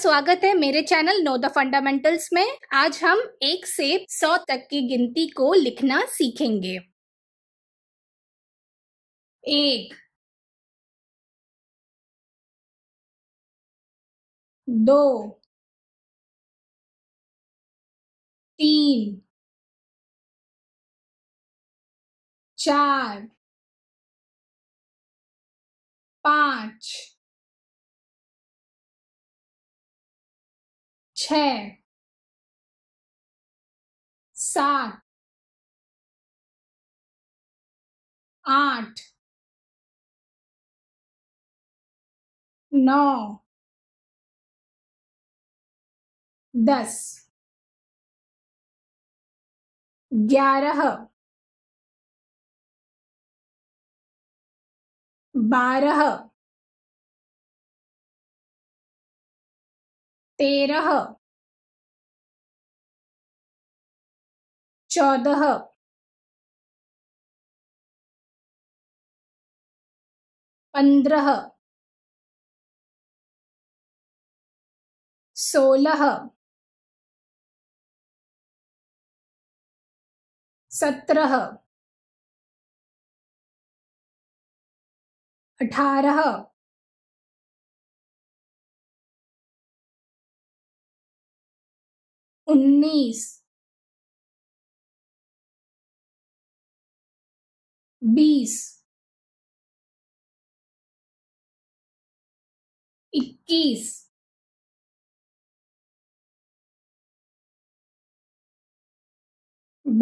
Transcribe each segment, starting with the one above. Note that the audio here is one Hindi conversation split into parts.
स्वागत है मेरे चैनल नो द फंडामेंटल्स में। आज हम 1 से 100 तक की गिनती को लिखना सीखेंगे। 1, 2, 3, 4, 5, 6, 7, 8, 9, 10, 11, 12, 13, 14, 15, 16, 17, 18, 19, 20, 21,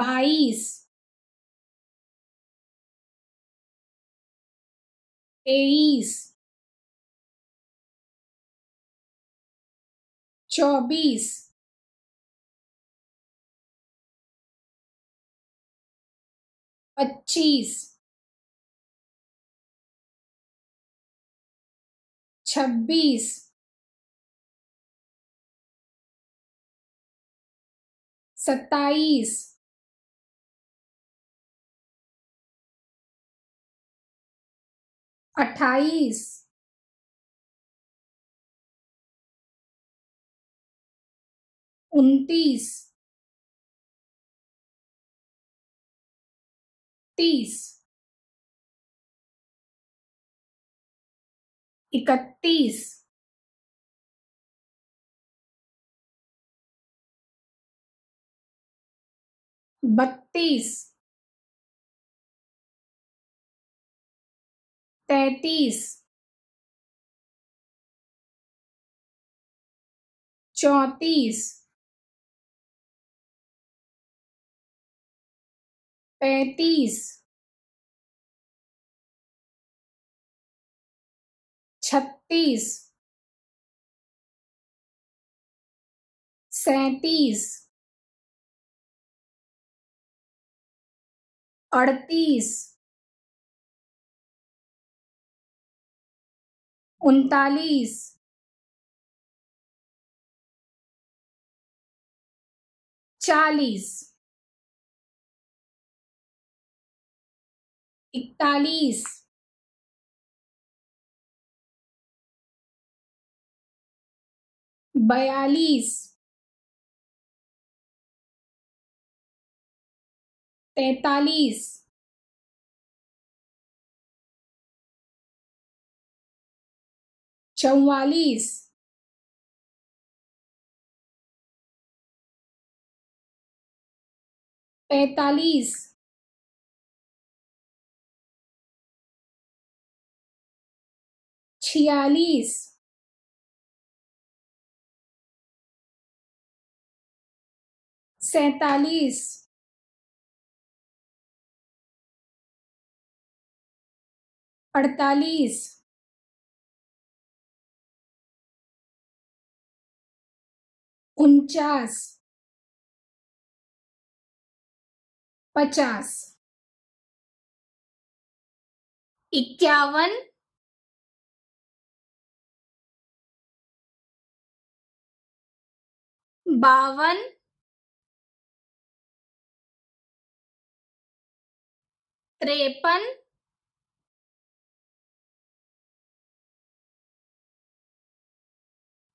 22, 23, 24, 25, 26, 27, 28, 29, 30, 31, 32, 33, 34, 35, 36, 37, 38, 39, 40, 41, 42, 43, 44, 45, 46, 47, 48, 49, 50, 51, 52, 53, 54, 55, 56, 57, 58, 59, 60, 61, 62, 63, 64, 65, 66, 67, 68, 69, 70, 71, 72, 73, 74, 75, 76, 77, 78, 79, 80, 81, 82, 83, 84, 85, 86, 87, 88, 89, 90, 91, 92, 93, 94, 95, 96, 97, 98, 99,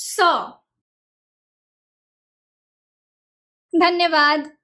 100। धन्यवाद।